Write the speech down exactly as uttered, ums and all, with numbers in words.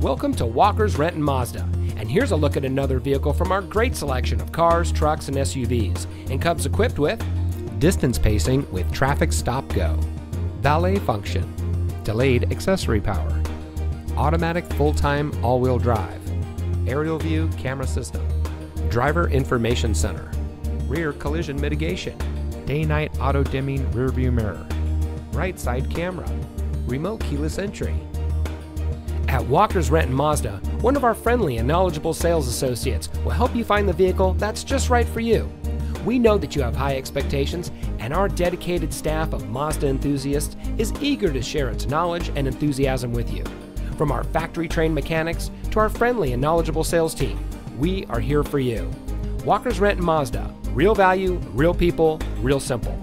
Welcome to Walker's Renton Mazda, and here's a look at another vehicle from our great selection of cars, trucks, and S U Vs, and comes equipped with distance pacing with traffic stop-go, valet function, delayed accessory power, automatic full-time all-wheel drive, aerial view camera system, driver information center, rear collision mitigation, day-night auto-dimming rearview mirror, right side camera, remote keyless entry. At Walker's Renton Mazda, one of our friendly and knowledgeable sales associates will help you find the vehicle that's just right for you. We know that you have high expectations, and our dedicated staff of Mazda enthusiasts is eager to share its knowledge and enthusiasm with you. From our factory-trained mechanics to our friendly and knowledgeable sales team, we are here for you. Walker's Renton Mazda. Real value, real people, real simple.